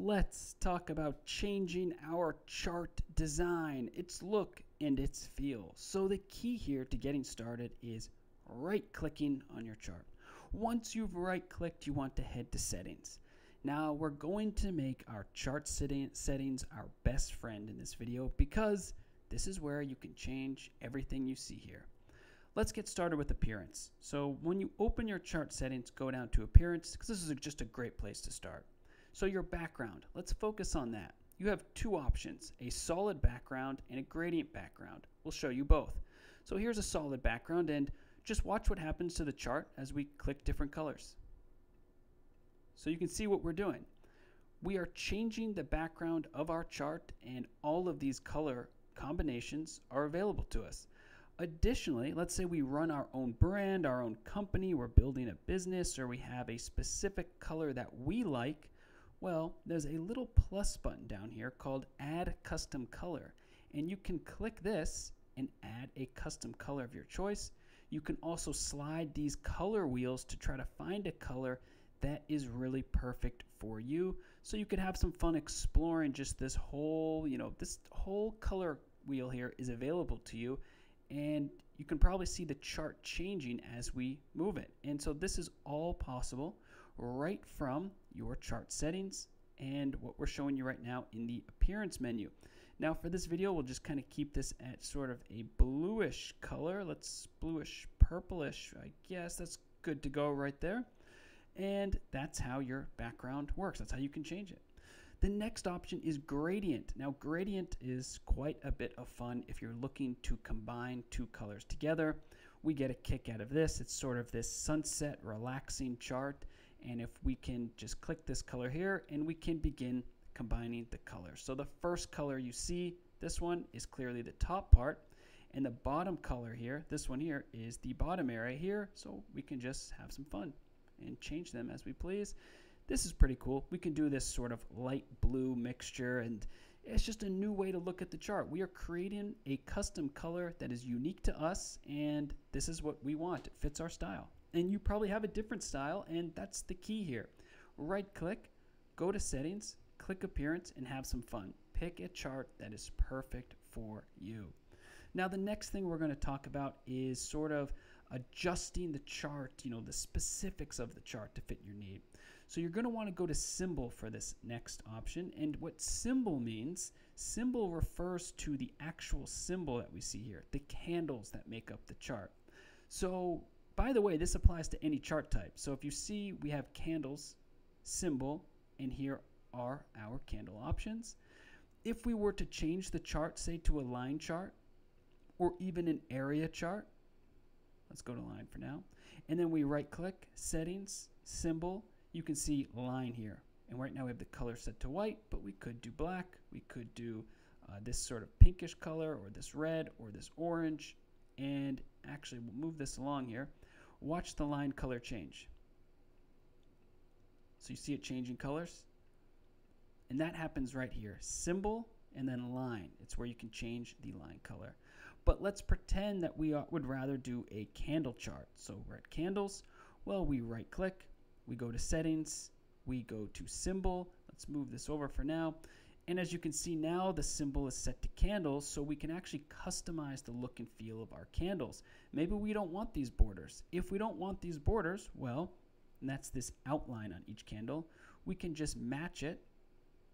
Let's talk about changing our chart design, its look and its feel. So the key here to getting started is right-clicking on your chart. Once you've right-clicked, you want to head to settings. Now we're going to make our chart settings our best friend in this video because this is where you can change everything you see here. Let's get started with appearance. So when you open your chart settings, go down to appearance because this is just a great place to start. So your background, let's focus on that. You have two options, a solid background and a gradient background. We'll show you both. So here's a solid background and just watch what happens to the chart as we click different colors. So you can see what we're doing. We are changing the background of our chart and all of these color combinations are available to us. Additionally, let's say we run our own brand, our own company, we're building a business, or we have a specific color that we like. Well, there's a little plus button down here called Add Custom Color, and you can click this and add a custom color of your choice. You can also slide these color wheels to try to find a color that is really perfect for you. So you could have some fun exploring just this whole, this whole color wheel here is available to you, and you can probably see the chart changing as we move it. And so this is all possible right from your chart settings and what we're showing you right now in the appearance menu. Now for this video, we'll just kind of keep this at sort of a bluish color. Let's bluish, purplish, I guess. That's good to go right there. And that's how your background works. That's how you can change it. The next option is gradient. Now gradient is quite a bit of fun if you're looking to combine two colors together. We get a kick out of this. It's sort of this sunset relaxing chart. And if we can just click this color here and we can begin combining the colors. So the first color you see, this one is clearly the top part, and the bottom color here, this one here, is the bottom area here. So we can just have some fun and change them as we please. This is pretty cool. We can do this sort of light blue mixture, and it's just a new way to look at the chart. We are creating a custom color that is unique to us, and this is what we want. It fits our style. And you probably have a different style, and that's the key here. Right-click, go to settings, click appearance, and have some fun. Pick a chart that is perfect for you. Now the next thing we're going to talk about is sort of adjusting the chart, the specifics of the chart to fit your need. So you're going to want to go to symbol for this next option. And what symbol means, symbol refers to the actual symbol that we see here, the candles that make up the chart. So by the way, this applies to any chart type. So if you see, we have candles, symbol, and here are our candle options. If we were to change the chart, say to a line chart or even an area chart, let's go to line for now. And then we right click, settings, symbol. You can see line here. And right now we have the color set to white, but we could do black. We could do this sort of pinkish color or this red or this orange. And actually we'll move this along here. Watch the line color change. So you see it changing colors. And that happens right here, symbol and then line. It's where you can change the line color. But let's pretend that we would rather do a candle chart. So we're at candles. Well, we right click, we go to settings, we go to symbol. Let's move this over for now. And as you can see now, the symbol is set to candles, so we can actually customize the look and feel of our candles. Maybe we don't want these borders. If we don't want these borders, well, and that's this outline on each candle, we can just match it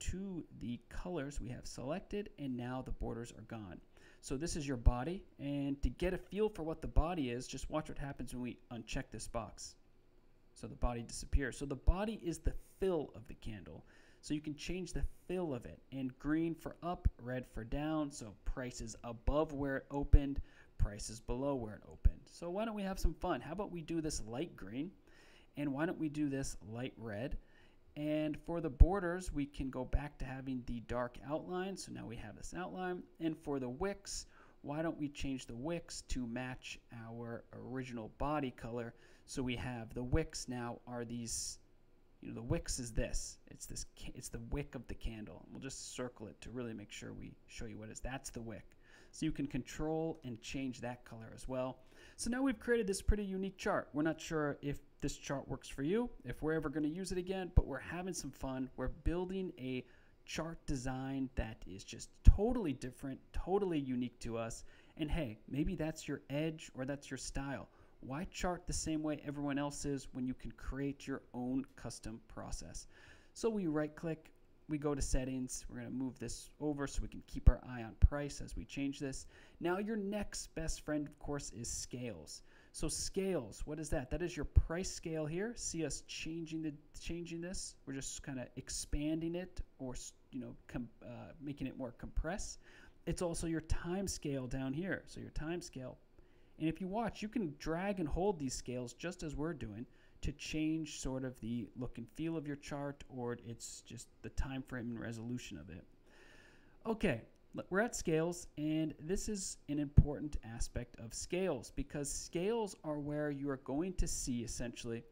to the colors we have selected, and now the borders are gone. So this is your body, and to get a feel for what the body is, just watch what happens when we uncheck this box. So the body disappears. So the body is the fill of the candle. So you can change the fill of it, and green for up, red for down. So price is above where it opened, price is below where it opened. So why don't we have some fun? How about we do this light green, and why don't we do this light red? And for the borders, we can go back to having the dark outline. So now we have this outline. And for the wicks, why don't we change the wicks to match our original body color? So we have the wicks now are these, the wicks is this. It's the wick of the candle. We'll just circle it to really make sure we show you what it is. That's the wick. So you can control and change that color as well. So now we've created this pretty unique chart. We're not sure if this chart works for you, if we're ever going to use it again, but we're having some fun. We're building a chart design that is just totally different, totally unique to us. And hey, maybe that's your edge or that's your style. Why chart the same way everyone else is when you can create your own custom process? So we right click, we go to settings. We're going to move this over so we can keep our eye on price as we change this. Now your next best friend, of course, is scales. So scales, what is that? That is your price scale here. See us changing this. We're just kind of expanding it, or making it more compressed. It's also your time scale down here. So your time scale. And if you watch, you can drag and hold these scales just as we're doing to change sort of the look and feel of your chart, or it's just the time frame and resolution of it. Okay, we're at scales, and this is an important aspect of scales because scales are where you are going to see essentially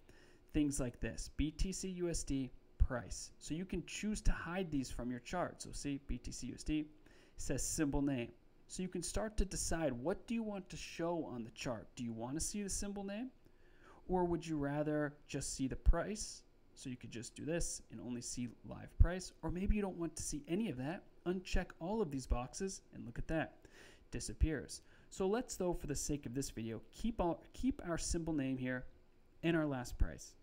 things like this, BTCUSD price. So you can choose to hide these from your chart. So see, BTCUSD says symbol name. So you can start to decide, what do you want to show on the chart? Do you want to see the symbol name? Or would you rather just see the price? So you could just do this and only see live price. Or maybe you don't want to see any of that. Uncheck all of these boxes and look at that. Disappears. So let's, though, for the sake of this video, keep our symbol name here and our last price.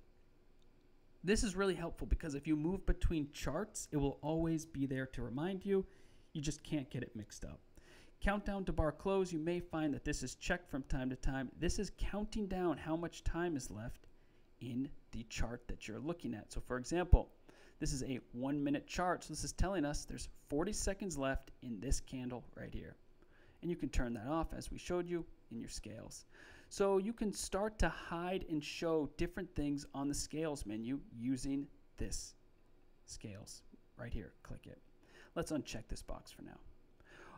This is really helpful because if you move between charts, it will always be there to remind you. You just can't get it mixed up. Countdown to bar close, you may find that this is checked from time to time. This is counting down how much time is left in the chart that you're looking at. So for example, this is a 1-minute chart. So this is telling us there's 40 seconds left in this candle right here. And you can turn that off as we showed you in your scales. So you can start to hide and show different things on the scales menu using this scales right here. Click it. Let's uncheck this box for now.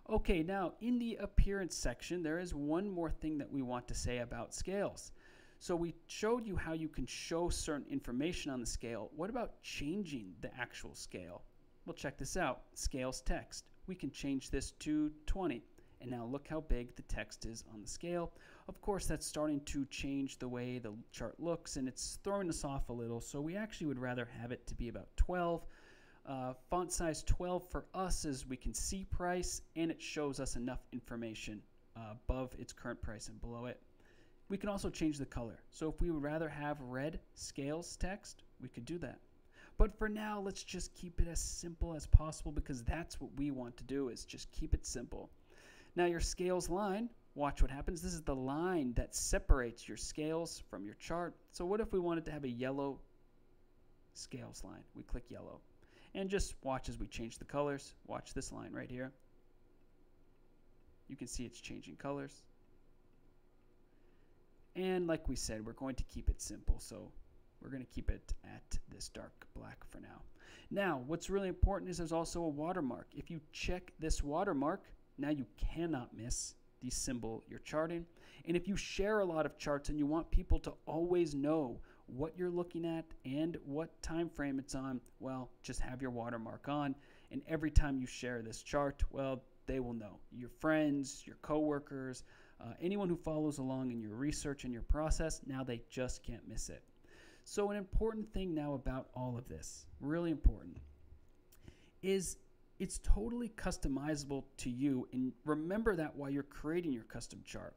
Okay, now in the appearance section, there is one more thing that we want to say about scales. So we showed you how you can show certain information on the scale. What about changing the actual scale? Well, check this out. Scales text. We can change this to 20. And now look how big the text is on the scale. Of course, that's starting to change the way the chart looks, and it's throwing us off a little. So we actually would rather have it to be about 12. Font size 12 for us is we can see price, and it shows us enough information above its current price and below it. We can also change the color. So if we would rather have red scales text, we could do that. But for now, let's just keep it as simple as possible because that's what we want to do, is just keep it simple. Now your scales line, watch what happens. This is the line that separates your scales from your chart. So what if we wanted to have a yellow scales line? We click yellow. And just watch as we change the colors. Watch this line right here. You can see it's changing colors. And like we said, we're going to keep it simple. So we're going to keep it at this dark black for now. Now, what's really important is there's also a watermark. If you check this watermark, now you cannot miss the symbol you're charting. And if you share a lot of charts and you want people to always know what you're looking at and what time frame it's on, well, just have your watermark on. And every time you share this chart, well, they will know. Your friends, your coworkers, anyone who follows along in your research and your process, now they just can't miss it. So an important thing now about all of this, really important, is it's totally customizable to you. And remember that while you're creating your custom chart.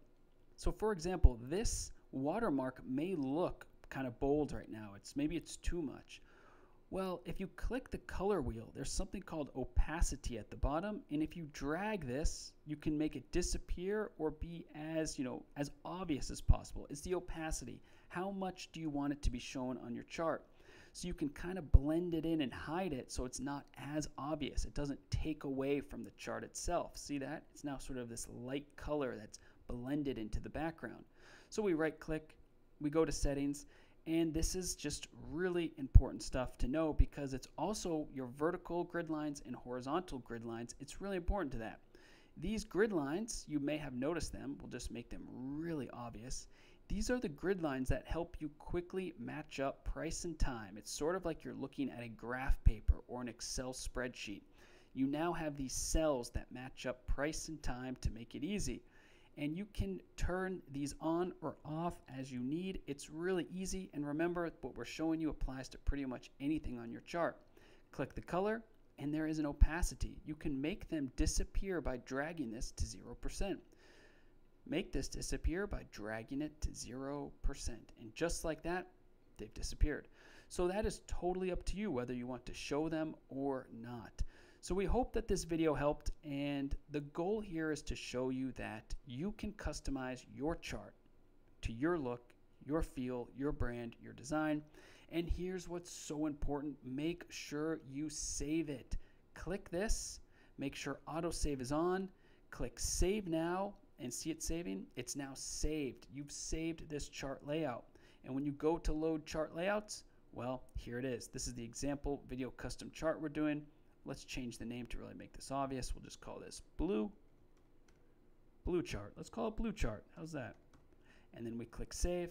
So for example, this watermark may look kind of bold right now. Maybe it's too much. Well, if you click the color wheel, there's something called opacity at the bottom, and if you drag this, you can make it disappear or be as, as obvious as possible. It's the opacity. How much do you want it to be shown on your chart? So you can kind of blend it in and hide it so it's not as obvious. It doesn't take away from the chart itself. See that? It's now sort of this light color that's blended into the background. So we right click, we go to settings, and this is just really important stuff to know because it's also your vertical grid lines and horizontal grid lines. It's really important to that. These grid lines, you may have noticed them. We'll just make them really obvious. These are the grid lines that help you quickly match up price and time. It's sort of like you're looking at a graph paper or an Excel spreadsheet. You now have these cells that match up price and time to make it easy. and you can turn these on or off as you need. It's really easy, and remember, what we're showing you applies to pretty much anything on your chart. Click the color, and there is an opacity. You can make them disappear by dragging this to 0%. Make this disappear by dragging it to 0%, and just like that, they've disappeared. So that is totally up to you whether you want to show them or not. So we hope that this video helped, and the goal here is to show you that you can customize your chart to your look, your feel, your brand, your design. And here's what's so important. Make sure you save it. Click this, make sure autosave is on, click save now, and see it saving? It's now saved. You've saved this chart layout. And when you go to load chart layouts, well, here it is. This is the example video custom chart we're doing. Let's change the name to really make this obvious. We'll just call this blue chart. Let's call it blue chart. How's that? And then we click save.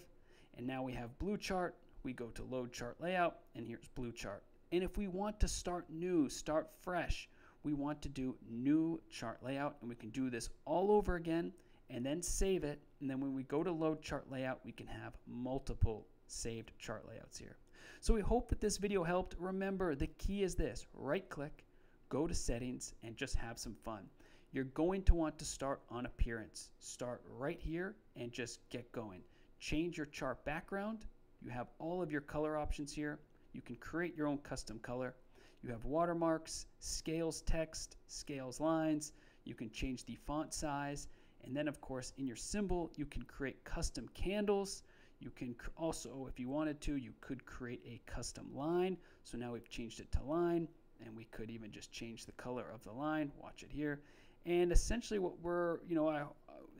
And now we have blue chart. We go to load chart layout, and here's blue chart. And if we want to start new, start fresh, we want to do new chart layout, and we can do this all over again and then save it. And then when we go to load chart layout, we can have multiple saved chart layouts here. So we hope that this video helped. Remember, the key is this: right click, go to settings, and just have some fun. You're going to want to start on appearance. Start right here and just get going. Change your chart background. You have all of your color options here. You can create your own custom color. You have watermarks, scales text, scales lines. You can change the font size. And then, of course, in your symbol, you can create custom candles. You can also, if you wanted to, you could create a custom line. So now we've changed it to line, and we could even just change the color of the line. Watch it here. And essentially what we're,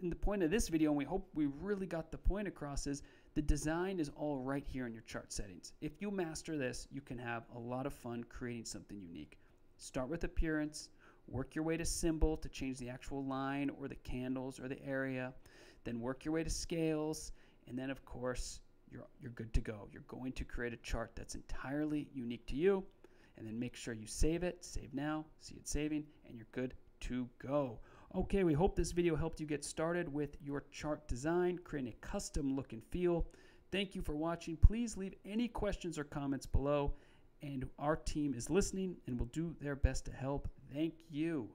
in the point of this video, and we hope we really got the point across, is the design is all right here in your chart settings. If you master this, you can have a lot of fun creating something unique. Start with appearance. Work your way to symbol to change the actual line or the candles or the area. Then work your way to scales. And then, of course, you're good to go. You're going to create a chart that's entirely unique to you. And then make sure you save it. Save now. See it saving. And you're good to go. Okay, we hope this video helped you get started with your chart design, creating a custom look and feel. Thank you for watching. Please leave any questions or comments below. And our team is listening and will do their best to help. Thank you.